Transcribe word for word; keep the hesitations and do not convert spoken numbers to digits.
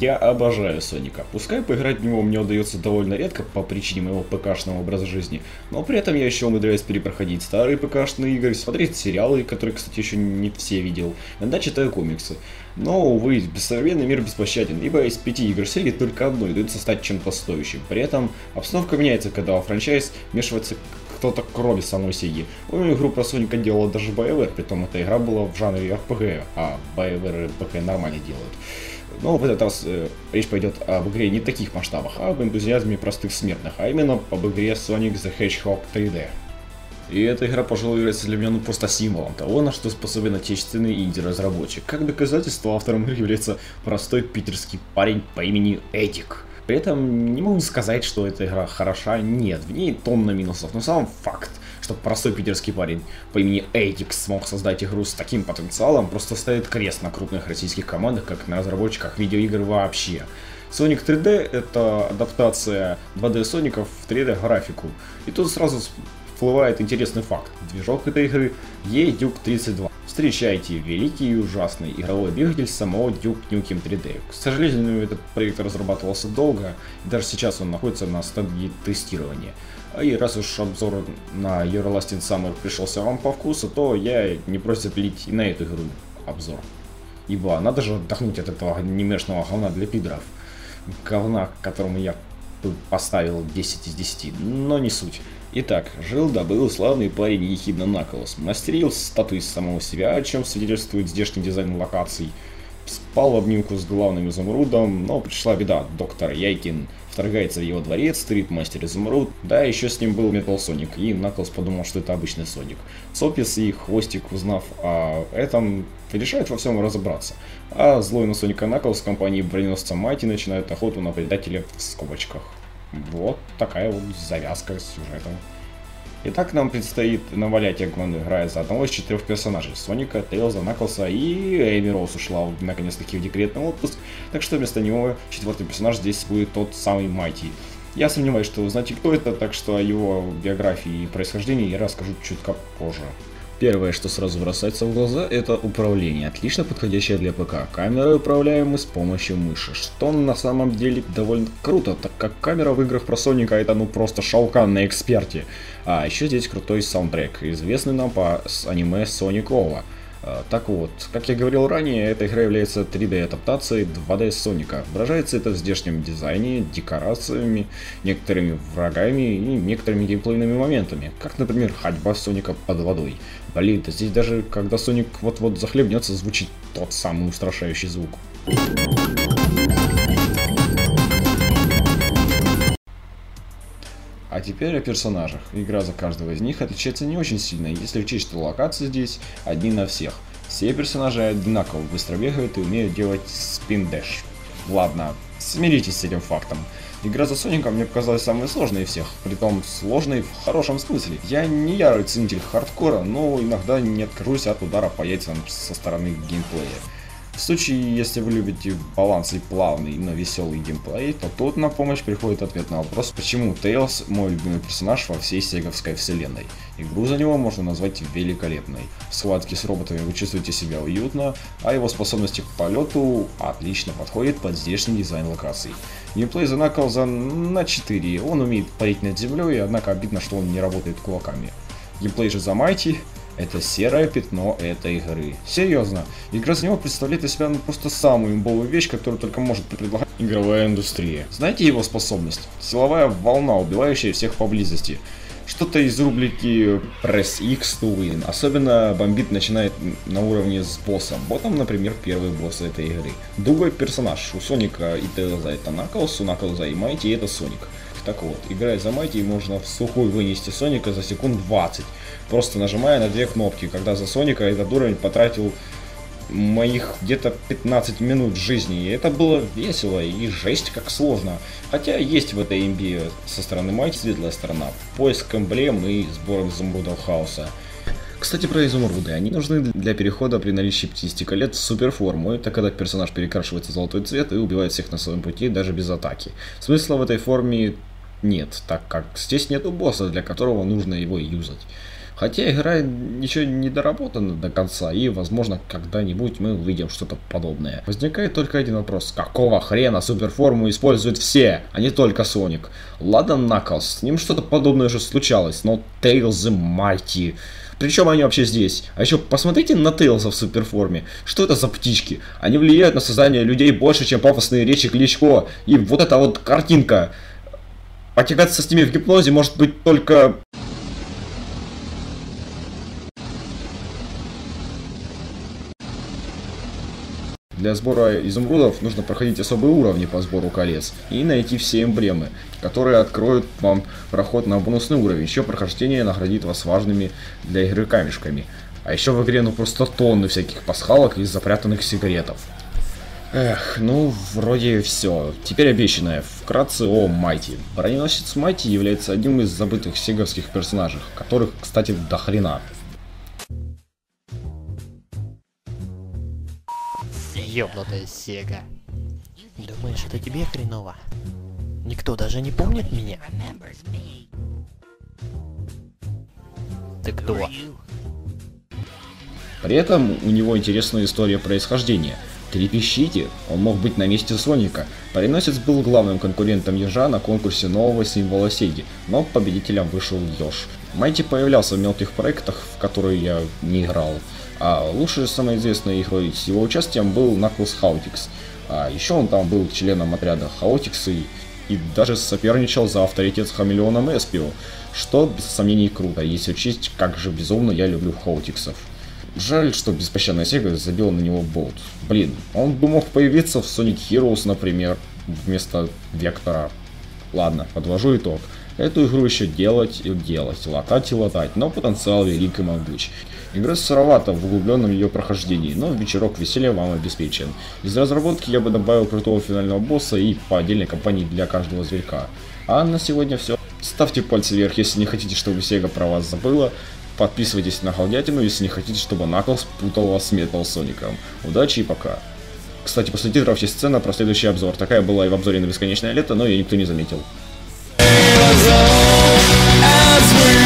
Я обожаю Соника. Пускай поиграть в него мне удается довольно редко по причине моего ПК-шного образа жизни, но при этом я еще умудряюсь перепроходить старые ПК-шные игры, смотреть сериалы, которые, кстати, еще не все видел, иногда читаю комиксы. Но, увы, современный мир беспощаден, ибо из пяти игр серии только одной дается стать чем-то стоящим. При этом обстановка меняется, когда во франчайз вмешивается кто-то кроме самой Сеги. Ну, игру про Соника делала даже BayWare, притом эта игра была в жанре эр пи джи, а BayWare эр пи джи нормально делают. Но в этот раз э, речь пойдет об игре не таких масштабах, а об энтузиазме простых смертных, а именно об игре Sonic The Hedgehog три дэ. И эта игра, пожалуй, является для меня ну просто символом того, на что способен отечественный инди-разработчик. Как доказательство, автором игры является простой питерский парень по имени Эдик. При этом не могу сказать, что эта игра хороша, нет, в ней тонна минусов, но сам факт, что простой питерский парень по имени Эдик смог создать игру с таким потенциалом, просто ставит крест на крупных российских командах, как на разработчиках видеоигр вообще. Sonic три дэ — это адаптация два дэ Соников в три дэ графику, и тут сразу всплывает интересный факт. Движок этой игры Eduke тридцать два. Встречайте великий и ужасный игровой двигатель самого Duke Nukem три дэ. К сожалению, этот проект разрабатывался долго, и даже сейчас он находится на стадии тестирования. И раз уж обзор на Eurolasting Summer пришелся вам по вкусу, то я не просит пилить и на эту игру обзор. Ибо надо же отдохнуть от этого анимешного говна для пидоров. Говна, которому я поставил десять из десяти, но не суть. Итак, жил-добыл славный парень ехидно наколос, мастерил статуи самого себя, о чем свидетельствует здешний дизайн локаций, спал в обнимку с главным изумрудом, но пришла беда, доктор Яйкин вторгается в его дворец, стрит мастер изумруд, да, еще с ним был Метал Соник, и Наклз подумал, что это обычный Соник. Сопис и Хвостик, узнав о этом, решают во всем разобраться, а злой на Соника Наклз в компании броненосца Майти начинает охоту на предателя в скобочках. Вот такая вот завязка с сюжетом. Итак, нам предстоит навалять Эгман, играя за одного из четырех персонажей. Соника, Тейлза, Наклса и Эми Роуз ушла наконец-таки в декретный отпуск. Так что вместо него четвертый персонаж здесь будет тот самый Майти. Я сомневаюсь, что вы знаете, кто это, так что о его биографии и происхождении я расскажу чутка позже. Первое, что сразу бросается в глаза, это управление, отлично подходящее для ПК. Камеры управляемы с помощью мыши, что на самом деле довольно круто, так как камера в играх про Соника это ну просто шалка на эксперте. А еще здесь крутой саундтрек, известный нам по аниме Sonic Ова. Так вот, как я говорил ранее, эта игра является три дэ-адаптацией два дэ Соника. Выражается это в здешнем дизайне, декорациями, некоторыми врагами и некоторыми геймплейными моментами, как, например, ходьба Соника под водой. Блин, да здесь даже, когда Соник вот-вот захлебнется, звучит тот самый устрашающий звук. А теперь о персонажах. Игра за каждого из них отличается не очень сильно, если учесть, что локации здесь одни на всех. Все персонажи одинаково быстро бегают и умеют делать спин-дэш. Ладно, смиритесь с этим фактом. Игра за Соника мне показалась самой сложной из всех, притом сложной в хорошем смысле. Я не ярый ценитель хардкора, но иногда не откажусь от удара по яйцам со стороны геймплея. В случае, если вы любите баланс и плавный, но веселый геймплей, то тут на помощь приходит ответ на вопрос, почему Тейлз мой любимый персонаж во всей сеговской вселенной. Игру за него можно назвать великолепной. В схватке с роботами вы чувствуете себя уютно, а его способности к полету отлично подходят под здешний дизайн локаций. Геймплей за Наклза на четыре, он умеет парить над землей, однако обидно, что он не работает кулаками. Геймплей же за Майти — это серое пятно этой игры. Серьезно, игра за него представляет из себя ну, просто самую имбовую вещь, которую только может предлагать игровая индустрия. Знаете его способность? Силовая волна, убивающая всех поблизости. Что-то из рубрики Press X to Win. Особенно бомбит начинает на уровне с боссом. Ботом, например, первый босс этой игры. Другой персонаж. У Соника и Тейлза это Наклз, у Наклза и Майти это Соник. Так вот, играя за Майти, можно в сухую вынести Соника за секунд двадцать, просто нажимая на две кнопки, когда за Соника этот уровень потратил моих где-то пятнадцать минут жизни, и это было весело и жесть как сложно. Хотя есть в этой имбе со стороны Майти светлая сторона, поиск эмблем и сбор изумрудов хаоса. Кстати, про изумруды. Они нужны для перехода при наличии пятидесяти колец в суперформу. Это когда персонаж перекрашивается в золотой цвет и убивает всех на своем пути, даже без атаки. Смысла в этой форме нет, так как здесь нету босса, для которого нужно его юзать. Хотя игра еще не доработана до конца, и, возможно, когда-нибудь мы увидим что-то подобное. Возникает только один вопрос. Какого хрена суперформу используют все, а не только Соник? Ладно, Наклз, с ним что-то подобное уже случалось, но Тейлзы майти. Причем они вообще здесь? А еще посмотрите на Тейлза в суперформе. Что это за птички? Они влияют на сознание людей больше, чем пафосные речи Кличко. И вот эта вот картинка. Потягаться с ними в гипнозе может быть только... Для сбора изумрудов нужно проходить особые уровни по сбору колец и найти все эмблемы, которые откроют вам проход на бонусный уровень. Еще прохождение наградит вас важными для игры камешками. А еще в игре ну просто тонны всяких пасхалок и запрятанных секретов. Эх, ну вроде все. Теперь обещанное. Вкратце о Майти. Броненосец Майти является одним из забытых сеговских персонажей, которых, кстати, до хрена. Ёбнутая Сега. Думаешь, это тебе хреново? Никто даже не помнит меня? Ты кто? При этом у него интересная история происхождения. Трепещите, он мог быть на месте Соника. Броненосец был главным конкурентом Ежа на конкурсе нового символа Сеги, но победителем вышел Ёж. Майти появлялся в мелких проектах, в которые я не играл. А лучше самой известной игрой с его участием был Наклз Chaotix. А еще он там был членом отряда Chaotix и, и даже соперничал за авторитет с Хамелеоном Эспио, что без сомнений круто, если учесть, как же безумно я люблю Хаотиксов. Жаль, что беспощадная Сега забила на него болт. Блин, он бы мог появиться в Sonic Heroes, например, вместо Вектора. Ладно, подвожу итог. Эту игру еще делать и делать, латать и латать, но потенциал велик и могуч. Игра сыровата в углубленном ее прохождении, но вечерок веселья вам обеспечен. Из разработки я бы добавил крутого финального босса и по отдельной кампании для каждого зверька. А на сегодня все. Ставьте пальцы вверх, если не хотите, чтобы Сега про вас забыла. Подписывайтесь на Халдятину, если не хотите, чтобы Наклз путал вас с Метал Соником. Удачи и пока. Кстати, после титров есть сцена про следующий обзор. Такая была и в обзоре на бесконечное лето, но ее никто не заметил. As we